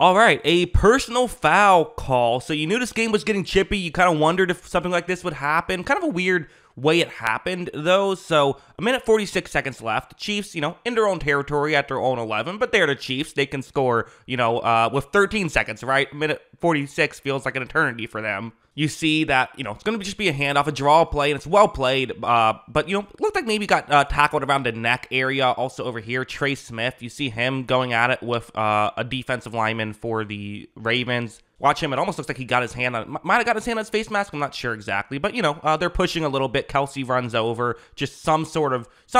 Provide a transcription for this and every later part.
All right, a personal foul call. So you knew this game was getting chippy. You kind of wondered if something like this would happen. Kind of a weird way it happened, though. So a minute 46 seconds left. The Chiefs, you know, in their own territory at their own 11, but they're the Chiefs. They can score, you know, with 13 seconds, right? A minute 46 feels like an eternity for them. You see that, you know, it's going to just be a handoff, a draw play, and it's well played. But, you know, looked like maybe got tackled around the neck area. Also over here, Trey Smith, you see him going at it with a defensive lineman for the Ravens. Watch him. It almost looks like he got his hand on, might have got his hand on his face mask. I'm not sure exactly. But, you know, they're pushing a little bit. Kelce runs over. Just some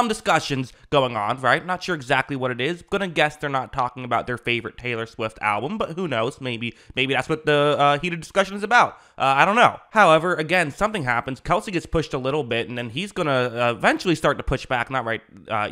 discussions going on, right? Not sure exactly what it is. Going to guess they're not talking about their favorite Taylor Swift album. But who knows? Maybe that's what the heated discussion is about. I don't know. However, again, something happens. Kelce gets pushed a little bit, and then he's going to eventually start to push back. Not right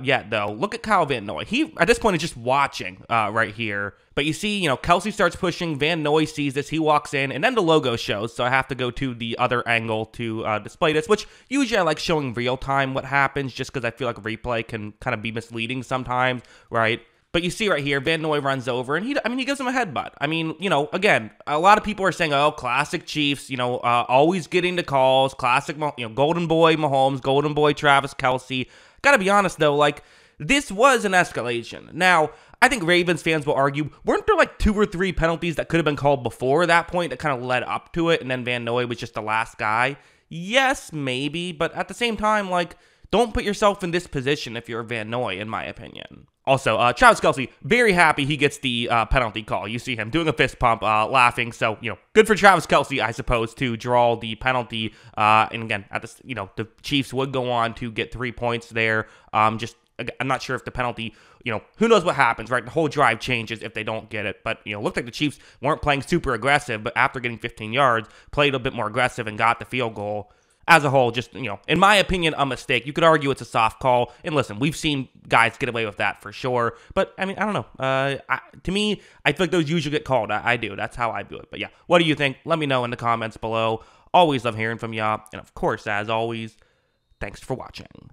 yet, though. Look at Kyle Van Noy. He, at this point, is just watching right here. But you see, you know, Kelce starts pushing. Van Noy sees this. He walks in, and then the logo shows. So I have to go to the other angle to display this, which usually I like showing real time what happens just because I feel like replay can kind of be misleading sometimes, right? But you see right here, Van Noy runs over, and he gives him a headbutt. I mean, you know, again, a lot of people are saying, oh, classic Chiefs, you know, always getting the calls, classic, you know, golden boy Mahomes, golden boy Travis Kelce. Gotta be honest, though, like, this was an escalation. Now, I think Ravens fans will argue, weren't there like 2 or 3 penalties that could have been called before that point that kind of led up to it, and then Van Noy was just the last guy? Yes, maybe, but at the same time, like, don't put yourself in this position if you're Van Noy, in my opinion. Also, Travis Kelce, very happy he gets the penalty call. You see him doing a fist pump, laughing. So, you know, good for Travis Kelce, I suppose, to draw the penalty. And again, at this, you know, the Chiefs would go on to get 3 points there. I'm not sure if the penalty, you know, who knows what happens, right? The whole drive changes if they don't get it. But, you know, looked like the Chiefs weren't playing super aggressive, but after getting 15 yards, played a bit more aggressive and got the field goal. As a whole, just, you know, in my opinion, a mistake. You could argue it's a soft call. And listen, we've seen guys get away with that for sure. But, I mean, I don't know. To me, I feel like those usually get called. I do. That's how I view it. But, yeah, what do you think? Let me know in the comments below. Always love hearing from y'all. And, of course, as always, thanks for watching.